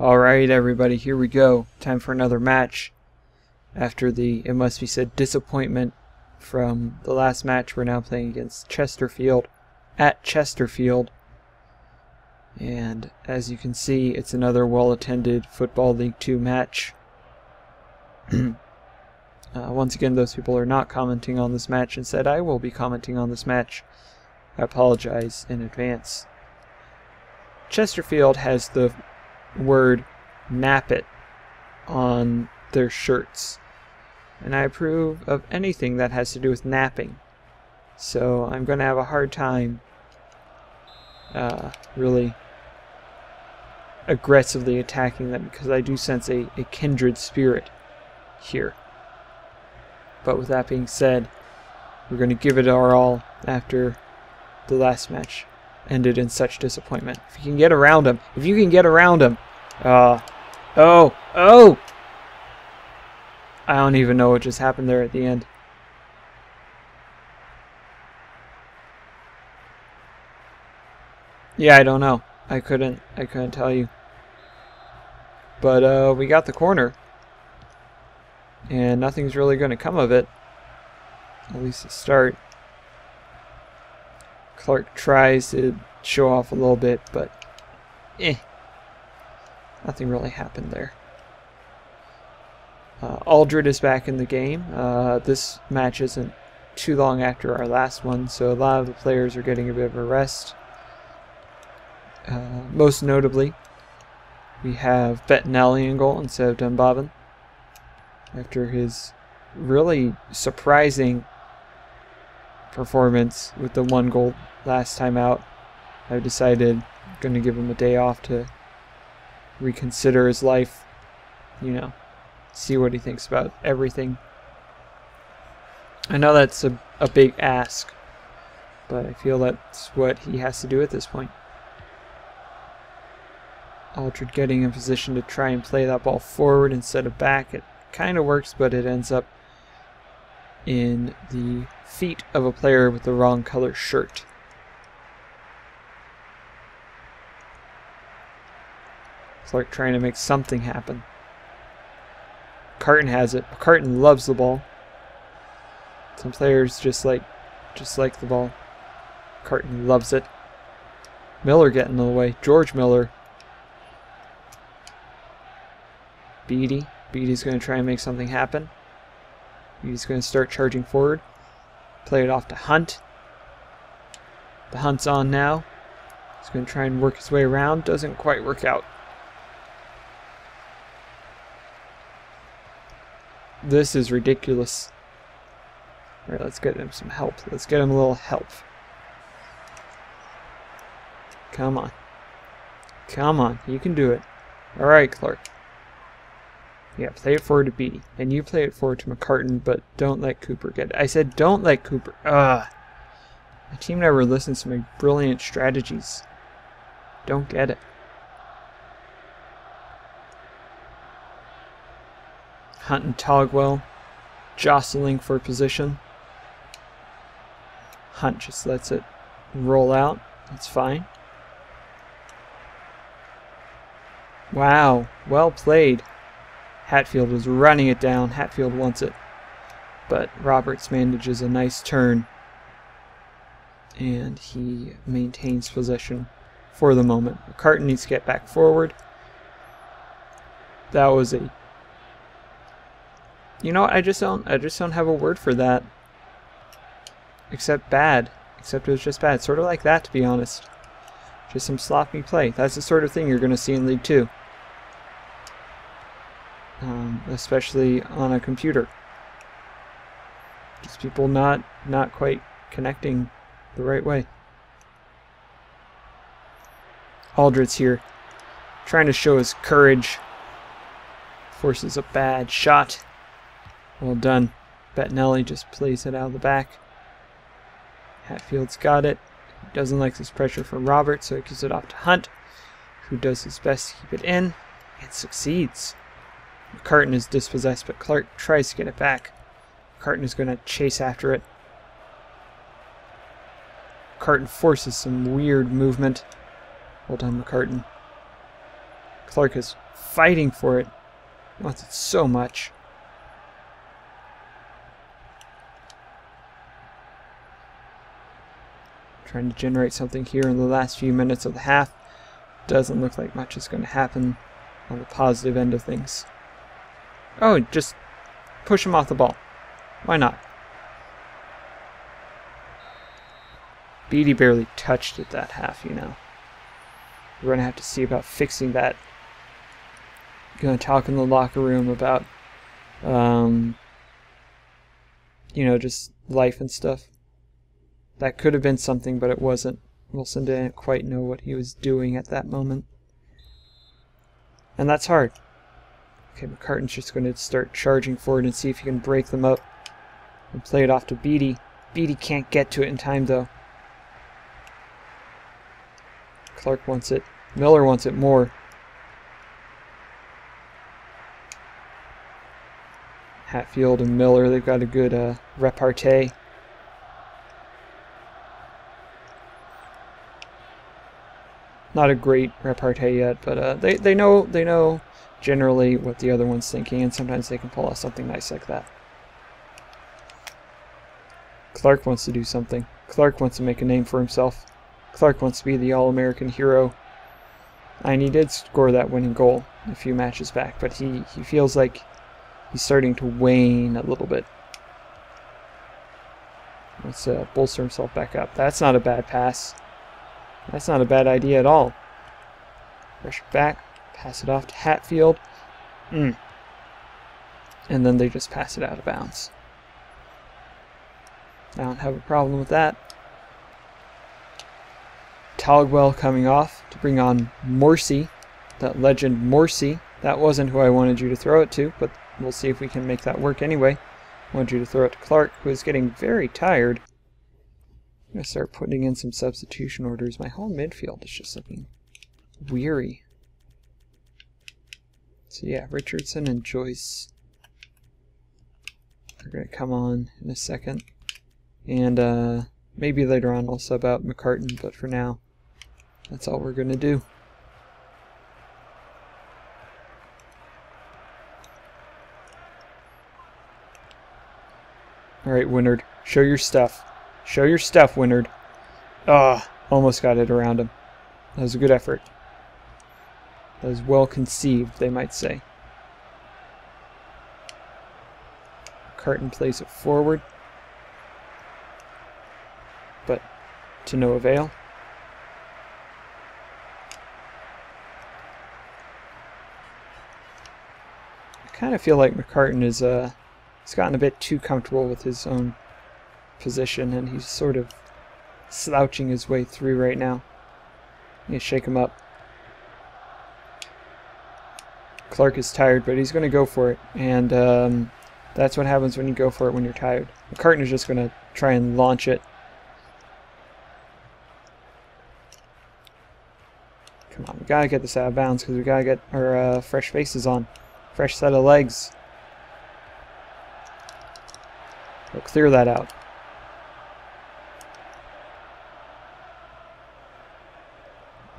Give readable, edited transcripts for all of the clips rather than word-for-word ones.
Alright everybody, here we go. Time for another match. After the, it must be said, disappointment from the last match, we're now playing against Chesterfield at Chesterfield. And as you can see, it's another well-attended Football League 2 match. Once again, those people are not commenting on this match. Instead, I will be commenting on this match. I apologize in advance. Chesterfield has the word "nap it" on their shirts, and I approve of anything that has to do with napping, so I'm going to have a hard time really aggressively attacking them, because I do sense a kindred spirit here. But with that being said, we're going to give it our all after the last match ended in such disappointment. If you can get around him, if you can get around him. Oh! I don't even know what just happened there at the end. Yeah, I don't know. I couldn't tell you. But we got the corner, and nothing's really going to come of it. At least to start. Clark tries to show off a little bit, but nothing really happened there. Aldred is back in the game. This match isn't too long after our last one, so a lot of the players are getting a bit of a rest. Most notably, we have Bettinelli in goal instead of Dunbobbin, after his really surprising performance with the one goal last time out. I've decided I'm going to give him a day off to reconsider his life, you know, see what he thinks about everything. I know that's a big ask, but I feel that's what he has to do at this point. Aldrich getting in position to try and play that ball forward instead of back. It kind of works, but it ends up in the feet of a player with the wrong color shirt. Clark trying to make something happen. Carton has it. Carton loves the ball. Some players just like the ball. Carton loves it. Miller getting in the way. George Miller. Beattie. Beattie's going to try and make something happen. He's going to start charging forward. Play it off to Hunt. The Hunt's on now. He's going to try and work his way around. Doesn't quite work out. This is ridiculous. Alright, let's get him some help. Let's get him a little help. Come on. Come on. You can do it. Alright, Clark. Yeah, play it forward to Beattie. And you play it forward to McCartan, but don't let Cooper get it. I said don't let Cooper. My team never listens to my brilliant strategies. Don't get it. Hunt and Togwell jostling for position. Hunt just lets it roll out. That's fine. Wow, well played. Hatfield is running it down. Hatfield wants it. But Roberts manages a nice turn. And he maintains possession for the moment. McCartan needs to get back forward. That was a... You know what? I just don't have a word for that. Except bad. Except it was just bad. Sort of like that, to be honest. Just some sloppy play. That's the sort of thing you're going to see in League 2. Especially on a computer. Just people not quite connecting the right way. Aldrich's here, trying to show his courage. Forces a bad shot. Well done. Bettinelli just plays it out of the back. Hatfield's got it. He doesn't like this pressure from Roberts, so he gives it off to Hunt, who does his best to keep it in, and succeeds. McCartan is dispossessed, but Clark tries to get it back. McCartan is going to chase after it. McCartan forces some weird movement. Well done, McCartan. Clark is fighting for it. He wants it so much. Trying to generate something here in the last few minutes of the half. Doesn't look like much is going to happen on the positive end of things. Oh, just push him off the ball. Why not? Beattie barely touched it that half, you know. We're going to have to see about fixing that. Going to talk in the locker room about, you know, just life and stuff. That could have been something, but it wasn't. Wilson didn't quite know what he was doing at that moment. And that's hard. Okay, McCartan's just going to start charging forward and see if he can break them up and play it off to Beattie. Beattie can't get to it in time, though. Clark wants it. Miller wants it more. Hatfield and Miller, they've got a good repartee. Not a great repartee yet, but they know generally what the other one's thinking, and sometimes they can pull off something nice like that. Clark wants to do something. Clark wants to make a name for himself. Clark wants to be the All-American hero. And he did score that winning goal a few matches back, but he feels like he's starting to wane a little bit. Let's bolster himself back up. That's not a bad pass. That's not a bad idea at all. Pressure back, pass it off to Hatfield. And then they just pass it out of bounds. I don't have a problem with that. Togwell coming off to bring on Morsi, that legend Morsi. That wasn't who I wanted you to throw it to, but we'll see if we can make that work anyway. I wanted you to throw it to Clark, who is getting very tired. I'm going to start putting in some substitution orders. My whole midfield is just looking weary. So yeah, Richardson and Joyce are going to come on in a second. And maybe later on I'll sub out McCartan, but for now, that's all we're going to do. Alright, Winnard, show your stuff. Show your stuff, Winnard. Ah, almost got it around him. That was a good effort. That was well conceived, they might say. Carton plays it forward, but to no avail. I kind of feel like McCartan is he's gotten a bit too comfortable with his own position, and he's sort of slouching his way through right now. You shake him up. Clark is tired, but he's going to go for it, and that's what happens when you go for it when you're tired. McCartan is just going to try and launch it. Come on, we got to get this out of bounds because we got to get our fresh faces on. Fresh set of legs. We'll clear that out.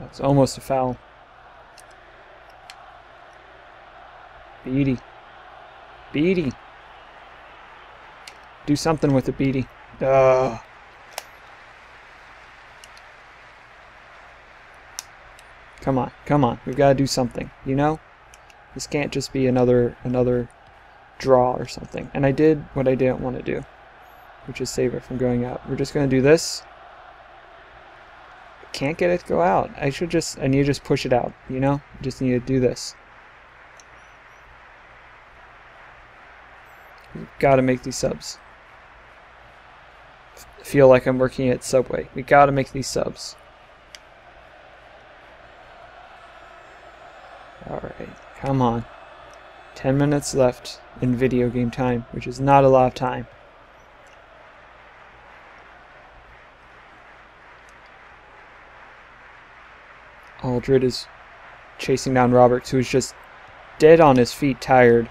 It's almost a foul. Beattie. Beattie. Do something with it, Beattie. Duh. Come on, come on. We've got to do something, you know? This can't just be another draw or something. And I did what I didn't want to do, which is save it from going out. We're just going to do this. Can't get it to go out. I need to just push it out, you know? Just need to do this. Gotta make these subs. I feel like I'm working at Subway. We gotta make these subs. Alright, come on. 10 minutes left in video game time, which is not a lot of time. Aldred is chasing down Roberts, who is just dead on his feet, tired.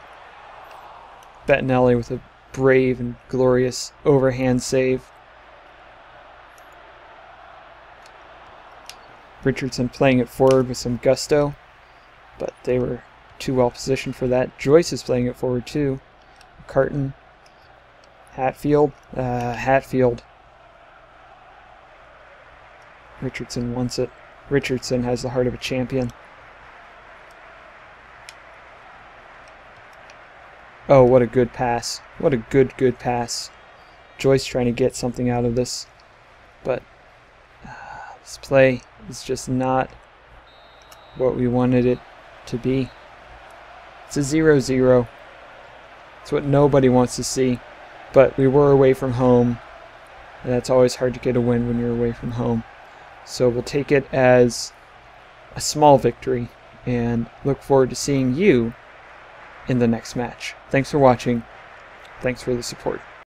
Bettinelli with a brave and glorious overhand save. Richardson playing it forward with some gusto. but they were too well positioned for that. Joyce is playing it forward too. Carton, Hatfield, Richardson wants it. Richardson has the heart of a champion. Oh, what a good pass. What a good pass. Joyce trying to get something out of this, but this play is just not what we wanted it to be. It's a 0-0. It's what nobody wants to see, but we were away from home, and that's always hard to get a win when you're away from home. So we'll take it as a small victory and look forward to seeing you in the next match. Thanks for watching. Thanks for the support.